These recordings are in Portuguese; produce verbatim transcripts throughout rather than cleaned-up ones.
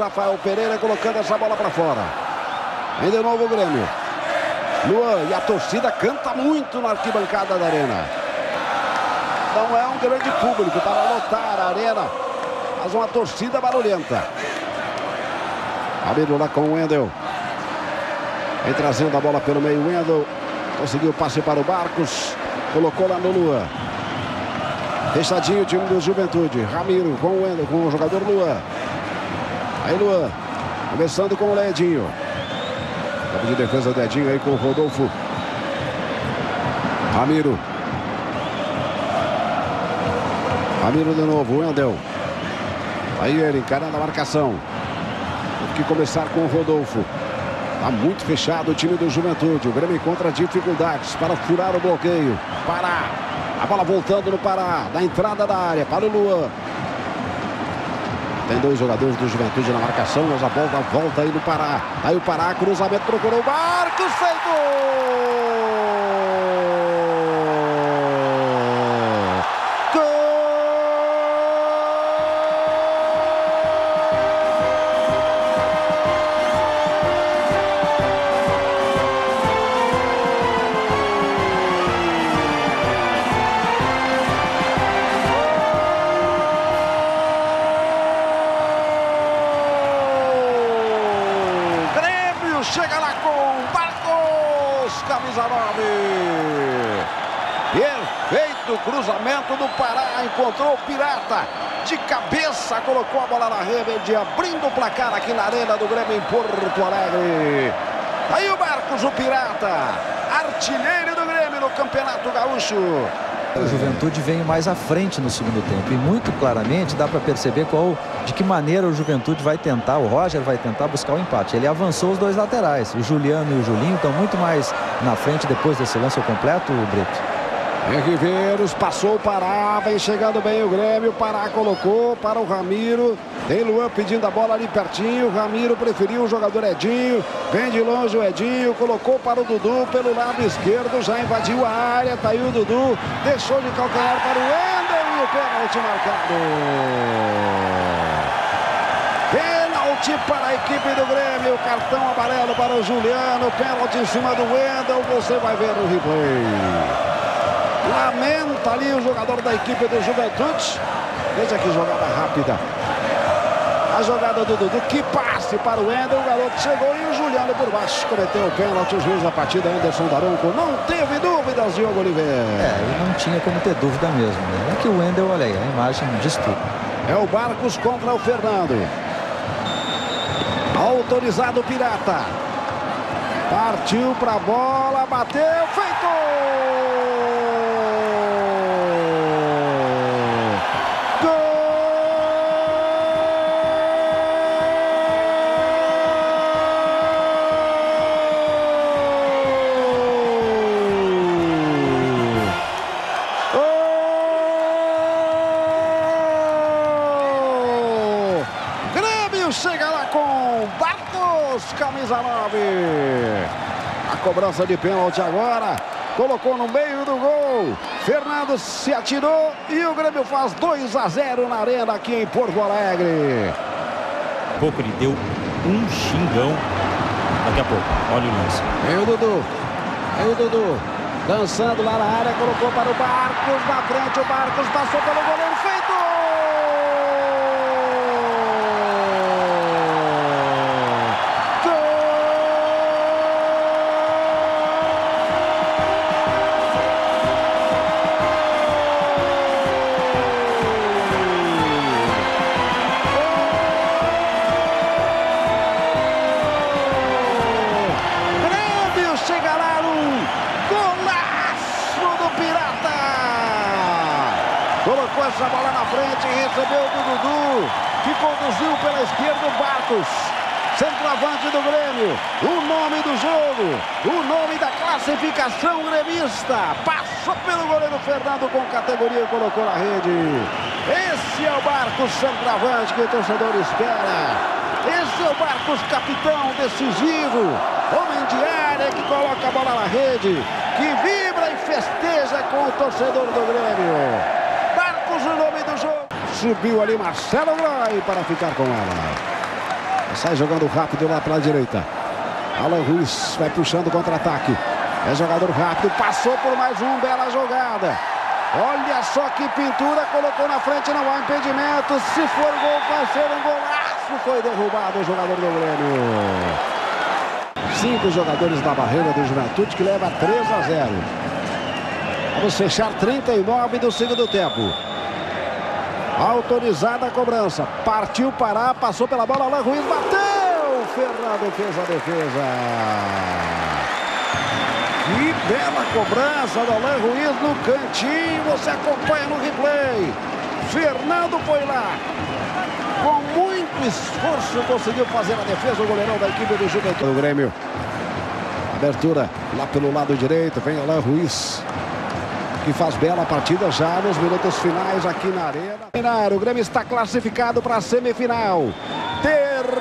Rafael Pereira colocando essa bola para fora. E de novo o Grêmio. Luan, e a torcida canta muito na arquibancada da Arena. Não é um grande público para lotar a Arena, mas uma torcida barulhenta. Ramiro lá com o Wendell. Vem trazendo a bola pelo meio, Wendell. Conseguiu o passe para o Barcos. Colocou lá no Luan. Fechadinho o time do Juventude. Ramiro com o Wendell, com o jogador Luan. Aí Luan, começando com o Edinho. Campo de defesa do Edinho aí com o Rhodolfo. Ramiro. Ramiro de novo, Wendell. Aí ele encarando a marcação. Tem que começar com o Rhodolfo. Está muito fechado o time do Juventude. O Grêmio encontra dificuldades para furar o bloqueio. Pará. A bola voltando no Pará. Da entrada da área para o Luan. Tem dois jogadores do Juventude na marcação. Mas a bola volta aí no Pará. Aí o Pará, cruzamento, procurou o Barcos. Fez gol! Gol! Chega lá com Barcos, camisa nove. Perfeito cruzamento do Pará, encontrou o Pirata. De cabeça colocou a bola na rede, abrindo o placar aqui na Arena do Grêmio em Porto Alegre. Aí o Barcos, o Pirata, artilheiro do Grêmio no Campeonato Gaúcho. A Juventude veio mais à frente no segundo tempo e muito claramente dá para perceber qual, de que maneira o Juventude vai tentar, o Roger vai tentar buscar o empate. Ele avançou os dois laterais, o Juliano e o Julinho estão muito mais na frente depois desse lance completo, o Brito. É, Riveiros passou o Pará, vem chegando bem o Grêmio, Pará colocou para o Ramiro, tem Luan pedindo a bola ali pertinho, o Ramiro preferiu o jogador Edinho, vem de longe o Edinho, colocou para o Dudu pelo lado esquerdo, já invadiu a área, tá aí o Dudu, deixou de calcanhar para o Wendell e o pênalti marcado. Pênalti para a equipe do Grêmio, cartão amarelo para o Juliano, pênalti em cima do Wendell, você vai ver no replay. Lamenta ali o jogador da equipe do Juventude. Veja que jogada rápida. A jogada do Dudu, que passe para o Wendell. O garoto chegou e o Juliano por baixo cometeu o pênalti. O juiz da partida, Anderson Daronco, não teve dúvidas, Diogo Oliveira. É, ele não tinha como ter dúvida mesmo, né? É que o Wendell, olha aí, a imagem diz tudo. É o Barcos contra o Fernando. Autorizado o Pirata. Partiu para a bola, bateu, feito! Chega lá com Barcos, camisa nove. A cobrança de pênalti agora. Colocou no meio do gol. Fernando se atirou e o Grêmio faz dois a zero na Arena aqui em Porto Alegre. Pouco ele deu um xingão. Daqui a pouco, olha o lance. É o Dudu. É o Dudu. Dançando lá na área, colocou para o Barcos. Na frente o Barcos passou pelo goleiro. Feito! Colocou essa bola na frente, recebeu do Dudu, que conduziu pela esquerda o Barcos. Centroavante do Grêmio, o nome do jogo, o nome da classificação gremista. Passou pelo goleiro Fernando com categoria e colocou na rede. Esse é o Barcos, centroavante que o torcedor espera. Esse é o Barcos, capitão decisivo, homem de área que coloca a bola na rede, que vibra e festeja com o torcedor do Grêmio. O nome do jogo. Subiu ali Marcelo Grohe para ficar com ela. Sai jogando rápido lá pela direita. Alan Ruiz vai puxando o contra-ataque. É jogador rápido. Passou por mais um. Bela jogada. Olha só que pintura. Colocou na frente. Não há impedimento. Se for gol, vai ser um golaço. Foi derrubado o jogador do Grêmio. Cinco jogadores da barreira do Juventude, que leva três a zero. Vamos fechar trinta e nove do segundo tempo. Autorizada a cobrança. Partiu Pará, passou pela bola, Alan Ruiz bateu! Fernando fez a defesa. Que bela cobrança do Alan Ruiz no cantinho. Você acompanha no replay. Fernando foi lá. Com muito esforço conseguiu fazer a defesa o goleirão da equipe do Juventude. Do Grêmio. Abertura lá pelo lado direito. Vem Alan Ruiz, que faz bela partida já nos minutos finais aqui na arena. O Grêmio está classificado para a semifinal. Termina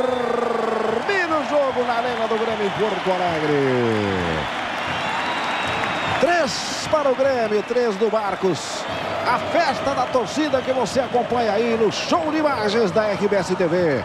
o jogo na Arena do Grêmio em Porto Alegre. Três para o Grêmio, três do Barcos. A festa da torcida que você acompanha aí no show de imagens da R B S T V.